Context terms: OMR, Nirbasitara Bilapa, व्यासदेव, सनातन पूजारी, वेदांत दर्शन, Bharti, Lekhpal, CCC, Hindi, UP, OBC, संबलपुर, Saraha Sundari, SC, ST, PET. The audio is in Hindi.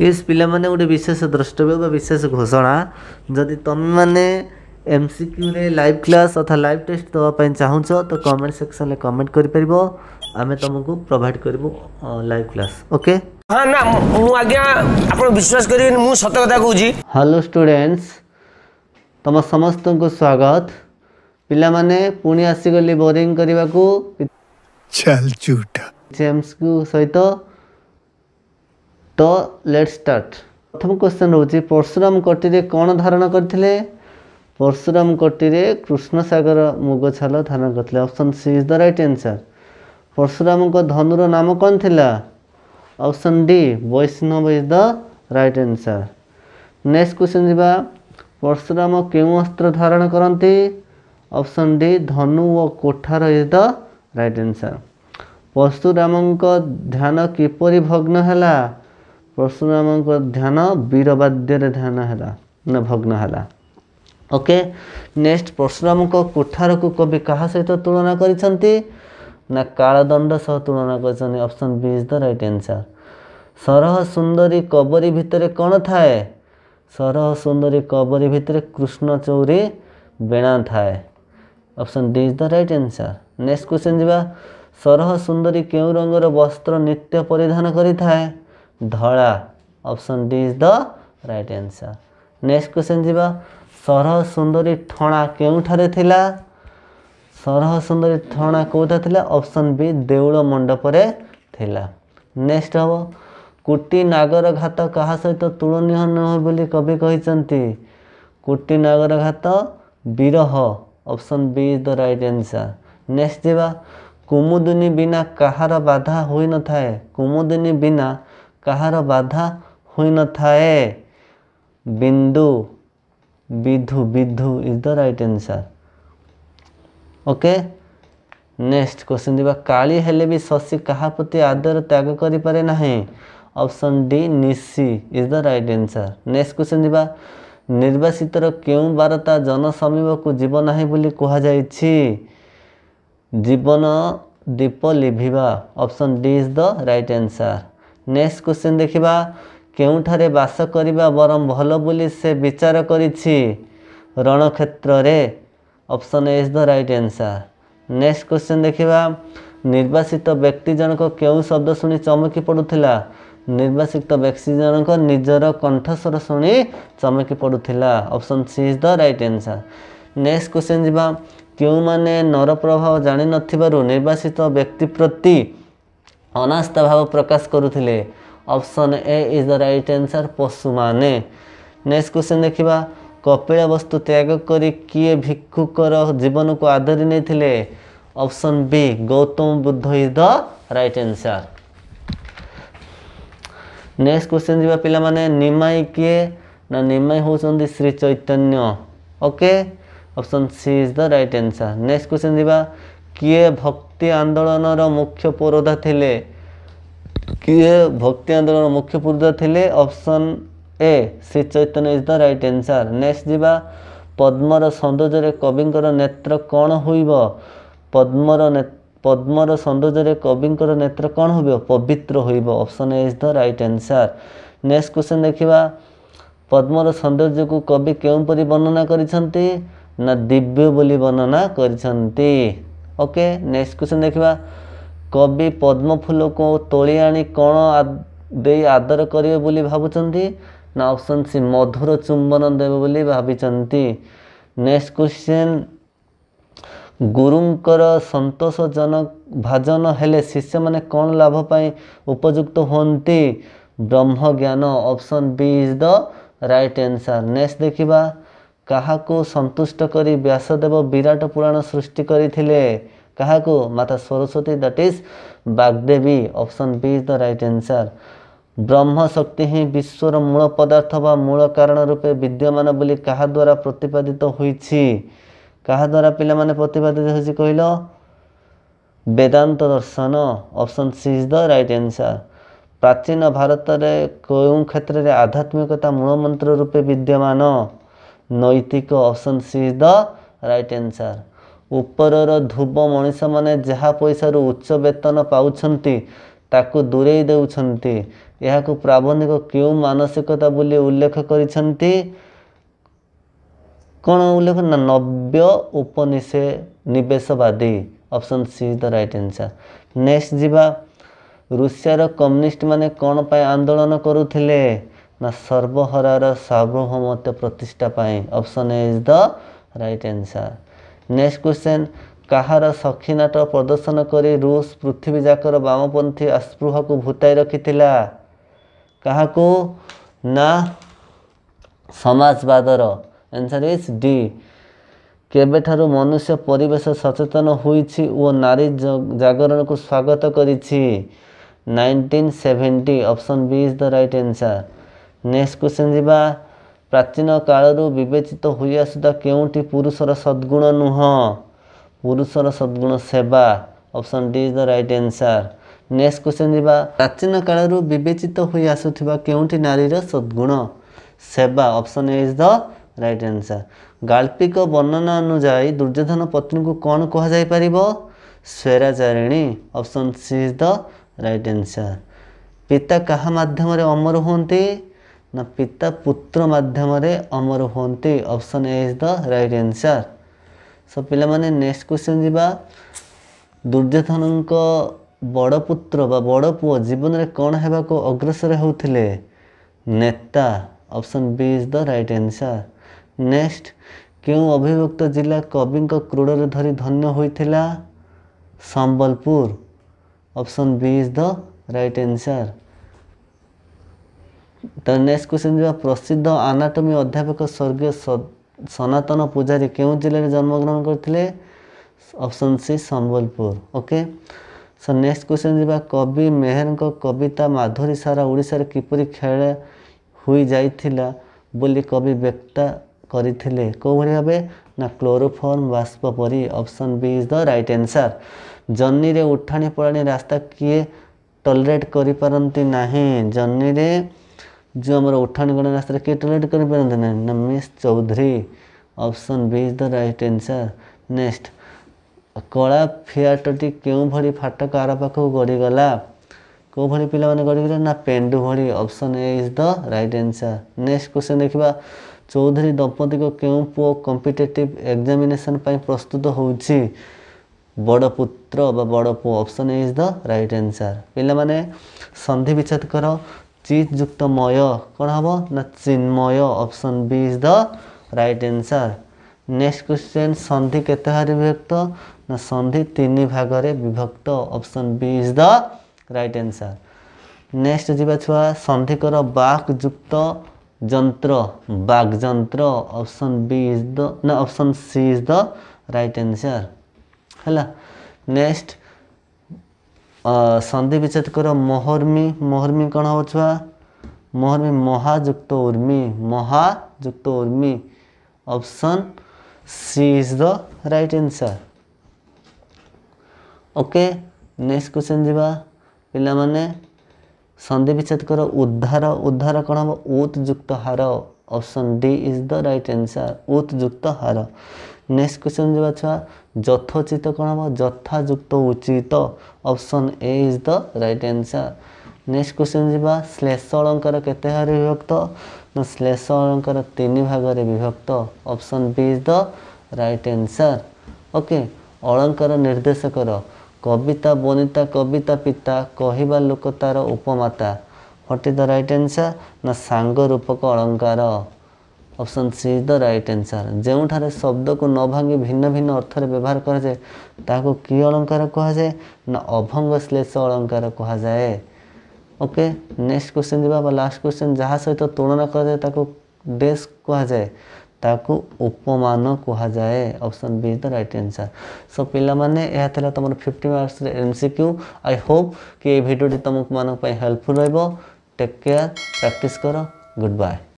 ये पिलाने गोटे विशेष द्रष्टव्य विशेष घोषणा जदि तुम मैंने एमसीक्यू रे लाइव क्लास अथवा लाइव टेस्ट दवाई चाहूँच तो कमेंट सेक्शन में कमेंट कर आम तुमको प्रोवाइड करूँ लाइव क्लास। ओके हाँ ना आज्ञा आप विश्वास करेंगे मुझे सत कथा कहूँ। हेलो स्टूडेंट्स तुम समस्त को स्वागत। पिलाने पुणी आसीगली बोरिंग करने को एमसीक्यू सहित तो लेट्स स्टार्ट। प्रथम क्वेश्चन रोचे परशुराम कोटी रे कौन धारण करथिले? परशुराम कोटी रे कृष्ण सागर मुग छाल धारण करथिले। Option C is the right answer. Parshuram को धनुर नाम कौन थिला? Option D Vaishnav is the right answer. Next question जीवा परशुराम केउ अस्त्र धारण करती? ऑप्शन डी धनु व कोठार is the right answer. Parashuram ध्यान किपरि भग्न हैला? परशुराम ध्यान वीरवाद्य ध्यान हैला न भग्न हैला। ओके नेक्स्ट परशुराम कोठार को कवि क्या सहित तुलना करिसंती ना? कालदंड सह तुलना करिसंती। Option B is the right answer. सरह सुंदरी कबरी भितरे कौन थाए? सरह सुंदरी कबरी भितरे कृष्ण चौरी बेणा थाए। Option D is the right answer. Next question जीवा सरह सुंदरी केउ रंगर वस्त्र नित्य परिधान करि थाए? धड़ा। Option D is the right answer. Next question जीवा सरह सुंदरी ठणा केउठारे थिला? सरह सुंदरी ठणा कोठा थिला? ऑप्शन बी देउळ मंडपरे थिला। नेक्स्ट हबो कुटी नागर घात कहा सहित तुलनीय नहय बोली कवि कहिसंती? कुटी नागर घात बिरह। Option B is the right answer. Next जीवा कुमुदिनी बिना कहार बाधा होई न थाए? कुमुदिनी बिना कहार बाधा होई न थाए? बिंदु विधु विधु is the right answer. Okay next question दिबा काली हेले भी शशि कहा प्रति आदर त्याग करि पारे नाही? ऑप्शन डी निसी is the right answer. Next question दिबा निर्वासितर केउ बारता जन समीप को जीव नाही बोली कहा जाइछि? जीवन दीप लिभिवा। Option D is the right answer. Next question देखिबा केउठारे वास करिबा बरम भल बोली से विचार करिछि? रणक्षेत्र रे। Option A is the right answer. Next question देखिबा निर्वासित व्यक्ति जनक केउ शब्द सुनी चमकी पडुथिला? निर्वासित व्यक्ति जनक निजर कंठस्वर सुनी चमकी पडुथिला। Option C is the right answer. Next question जीवा क्यों माने नर प्रभाव जानि नथिबारु निर्वासित व्यक्ति प्रति अनास्था भाव प्रकाश करुथिले? Option A is the right answer पशु माने। नेक्स्ट क्वेश्चन देखिबा कपिला वस्तु त्याग करी किए भिक्षुकर जीवन को आदरी नेथिले? Option B Gautam Buddha is the right answer. Next question जीवा पिला माने निमाई किए ना? निमाई होचंदी Shri Chaitanya. Okay option C is the right answer. Next question जीवा किए भक्ति आंदोलन मुख्य पुरोधा थिले? किए भक्ति आंदोलन मुख्य पुरोधा थिले? Option A Shri Chaitanya is the right answer. Next जीवा पद्मर सौंदर्य कविंकर नेत्र कौन होइबो? पद्मर सौंदर्य कविंकर नेत्र कौन होइबो? पवित्र होइबो। Option A is the right answer. Next question देखिबा पद्मर सौंदर्य को कवि केउं परि वर्णना करिसंती ना? दिव्य बोली वर्णना करिसंती। ओके नेक्स्ट क्वेश्चन देखिबा कवि पद्म फूल को तोली आनी कौन दे आदर करिवे बोली भाबुचंती ना? ऑप्शन सी मधुर चुंबन देवे बोली भाबिचंती। नेक्स्ट क्वेश्चन गुरुंकर संतोषजनक भजन हेले शिष्य माने कौन लाभ पाई उपयुक्त होंती? ब्रह्म ज्ञान। Option B is the right answer. Next देखिबा काहाको संतुष्ट करी व्यासदेव विराट पुराण सृष्टि करिथिले? काहाको? माता Saraswati that is Bagdevi. Option B is the right answer. ब्रह्म शक्ति ही विश्वर मूल पदार्थ व मूल कारण रूपे विद्यमान बोली कहा द्वारा प्रतिपादित होईछि? कहा द्वारा पिला माने प्रतिपादित होईछि कहिलो? वेदांत दर्शन। Option C is the right answer. प्राचीन भारत रे कोन क्षेत्र रे आध्यात्मिकता मूल मंत्र रूपे विद्यमान? नैतिक। Option C is the right answer. ऊपर धूप मनीष मैंने जहा पैसा उच्च वेतन पाँच दूरे देउछंती यह को प्राबंधिक क्यों मानसिकता बोली उल्लेख करिछन्ति कौन उल्लेख ना नव्य उपनिषे निवेशवादी option C the right answer. Next जीवा रूसियार कम्युनिस्ट माने कौन पाए आंदोलन करुथिले ना सर्वहरार सार्वभौमत्व प्रतिष्ठा पाए option A is the right answer. Next question कहार सखी नाट प्रदर्शन करी रूस पृथ्वी जाकर वामपंथी अस्पृह को भूताई रखिथिला कहा को ना समाजवादर आंसर इज डी। केबेठारु मनुष्य परिवेश सचेतन होईछि ओ नारी जागरण को स्वागत करिछि 1970 option B is the right answer. Next question जीवा प्राचीन कालरू विवेचित होई आसुदा केउंटी पुरुषर सद्गुण नुह पुरुषर सद्गुण सेवा option D is the right answer. Next question जीवा प्राचीन कालरू विवेचित होई आसुथिबा केउंटी नारीर सद्गुण सेवा option A is the right answer. गाल्पिक वर्णना अनुसार दुर्योधन पत्नी को कौन कहा जाय परिबो स्वैराचारिणी option C is the right answer. पिता कहा माध्यम रे अमर होंती ना पिता पुत्र माध्यम रे अमर होंती option A is the right answer. So पिला माने नेक्स्ट क्वेश्चन जीवा दुर्योधन को बड़ पुत्र बा बड़ पुओ जीवन रे कौन हेबा को अग्रसर होथिले नेता option B is the right answer. Next क्यों अभिव्यक्त जिला कवि को क्रोड़ रे धरी धन्य होइथिला संबलपुर option B is the right answer. तो नेक्स्ट क्वेश्चन जो प्रसिद्ध आनाटोमी अध्यापक स्वर्गीय सनातन पूजारी क्यों जिले में जन्मग्रहण करते option C संबलपुर। Okay so next question जो कवि मेहर को कविता माधुरी सारा ओडिसा रे किपरि खेल हुई जाइथिला बोली कवि व्यक्त करथिले को भाव ना क्लोरोफॉर्म बाष्प परी option B is the right answer. Journey रे उठाणी पड़ाणी रास्ता किए टॉलरेट करि परंती नाही जर्नी रे जो हमारा उठान गण रास्ते किए टॉलरेट कर miss Chaudhary option B is the right answer. Next कला फियाटटी क्यों भरी फाटक आर पाख गड़गला को भली पिला माने गड़गला ना पेंडु भरी option A is the right answer. Next question देखा चौधरी दंपति को क्यों पुओ कॉम्पिटेटिव एग्जामिनेशन पर प्रस्तुत होउछि बड़ पुत्र बा बड़ पुओ option A is the right answer. पिला माने संधि विच्छेद कर चित युक्त मय कौन हम ना चिन्मय option B is the right answer. Next question संधि केते भाग विभक्त ना संधि 3 भाग रे विभक्त option B is the right answer. Next जीवा छुआ संधि कर वाक युक्त जंत्र वाक जंत्र ऑप्शन बी इज द ना option C is the right answer हैला। नेक्स्ट संधि विच्छेद कर मोहर्मी मोहर्मी कौन हो छुआ मोहर्मी महाजुक्त उर्मी option C is the right answer. Okay next question जीवा पिला माने संधि विच्छेद कर उद्धार उद्धार कौन हम उत्युक्त हार option D is the right answer उत्युक्त हार। नेक्स्ट क्वेश्चन जीवा छुआ यथोचित कौन हम यथायुक्त उचित option A is the right answer. Next question जीवा श्लेष अलंकार केते भाग विभक्त ना श्लेष अलंकार 3 भाग रे विभक्त option B is the right answer. Okay अलंकार निर्देशक कविता बनिता कविता पिता कहिबा लोक तार उपमाता what is the right answer ना सांग रूपक अलंकार option C is the right answer. जोठार शब्द को न भांगी भिन्न भिन्न अर्थर व्यवहार कराए ताको की अलंकार कहुए ना अभंग श्लेष अलंकार कहुए। ओके नेक्स्ट क्वेश्चन जीवा लास्ट क्वेश्चन जहाँ सहित तुलना कराए ताको डैश कहुए ताको उपमान कहुए option B is the right answer. So पिला माने यह थला तुम 50 मार्क्स एमसीक्यू। आई होप कि ये वीडियो तुम मानक हेल्पफुल। टेक केयर प्रैक्टिस करो गुड बाय।